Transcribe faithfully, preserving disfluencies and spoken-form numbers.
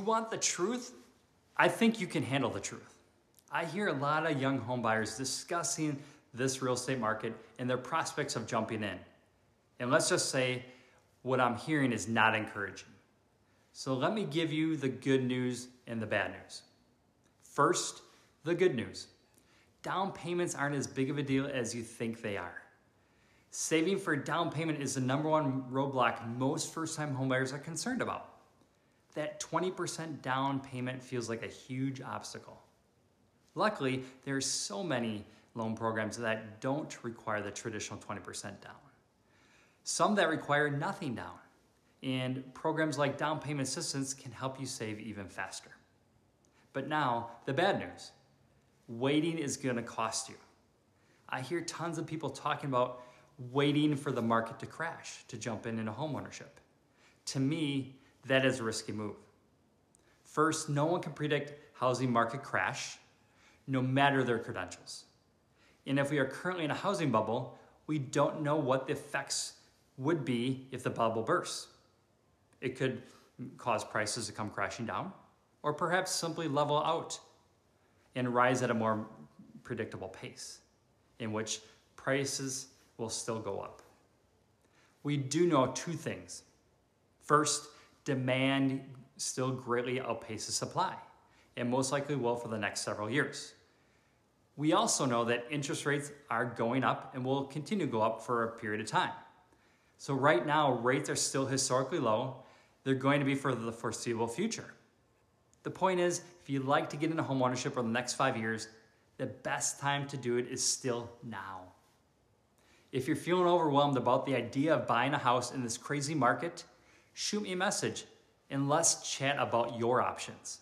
you want the truth, I think you can handle the truth. I hear a lot of young home buyers discussing this real estate market and their prospects of jumping in. And let's just say what I'm hearing is not encouraging. So let me give you the good news and the bad news. First, the good news. Down payments aren't as big of a deal as you think they are. Saving for a down payment is the number one roadblock most first-time homebuyers are concerned about. That twenty percent down payment feels like a huge obstacle. Luckily, there are so many loan programs that don't require the traditional twenty percent down. Some that require nothing down. And programs like down payment assistance can help you save even faster. But now, the bad news. Waiting is gonna cost you. I hear tons of people talking about waiting for the market to crash to jump in into homeownership. To me, that is a risky move. First, no one can predict housing market crash, no matter their credentials. And if we are currently in a housing bubble, we don't know what the effects would be if the bubble bursts. It could cause prices to come crashing down, or perhaps simply level out and rise at a more predictable pace, in which prices will still go up. We do know two things. First, demand still greatly outpaces supply, and most likely will for the next several years. We also know that interest rates are going up and will continue to go up for a period of time. So right now, rates are still historically low. They're going to be for the foreseeable future. The point is, if you'd like to get into homeownership for the next five years, the best time to do it is still now. If you're feeling overwhelmed about the idea of buying a house in this crazy market, shoot me a message and let's chat about your options.